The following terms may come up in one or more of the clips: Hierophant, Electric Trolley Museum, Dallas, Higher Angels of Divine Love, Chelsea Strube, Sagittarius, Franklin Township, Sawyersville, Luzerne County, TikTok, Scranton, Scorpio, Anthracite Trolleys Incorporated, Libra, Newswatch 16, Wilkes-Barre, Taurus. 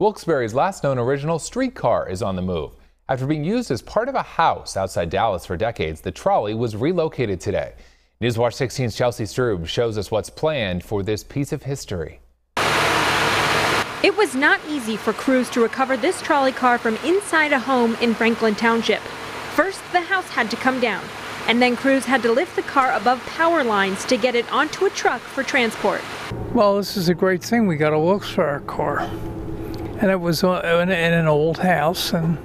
Wilkes-Barre's last known original streetcar is on the move. After being used as part of a house outside Dallas for decades, the trolley was relocated today. Newswatch 16's Chelsea Strube shows us what's planned for this piece of history. It was not easy for crews to recover this trolley car from inside a home in Franklin Township. First, the house had to come down, and then crews had to lift the car above power lines to get it onto a truck for transport. Well, this is a great thing. We got a Wilkes-Barre car, and it was in an old house, and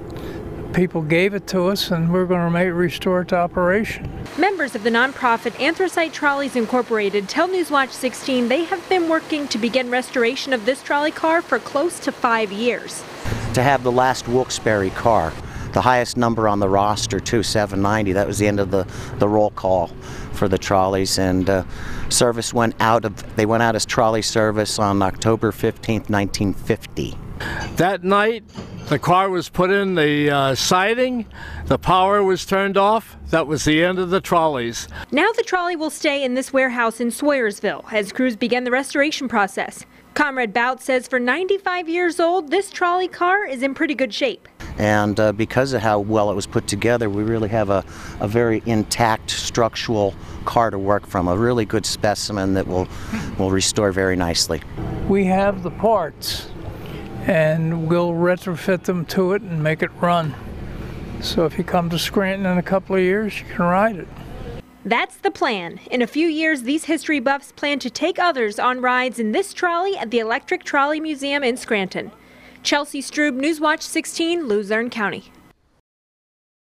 people gave it to us, and we're going to restore it to operation. Members of the nonprofit Anthracite Trolleys Incorporated tell Newswatch 16 they have been working to begin restoration of this trolley car for close to 5 years. To have the last Wilkes-Barre car, the highest number on the roster, 2790, that was the end of the roll call for the trolleys, and service went out as trolley service on October 15th, 1950. That night, the car was put in the siding, the power was turned off. That was the end of the trolleys. Now the trolley will stay in this warehouse in Sawyersville as crews begin the restoration process. Comrade Bout says for 95 years old, this trolley car is in pretty good shape. And because of how well it was put together, we really have a very intact structural car to work from, a really good specimen that will restore very nicely. We have the parts, and we'll retrofit them to it and make it run. So if you come to Scranton in a couple of years, you can ride it. That's the plan. In a few years, these history buffs plan to take others on rides in this trolley at the Electric Trolley Museum in Scranton. Chelsea Strube, Newswatch 16, Luzerne County.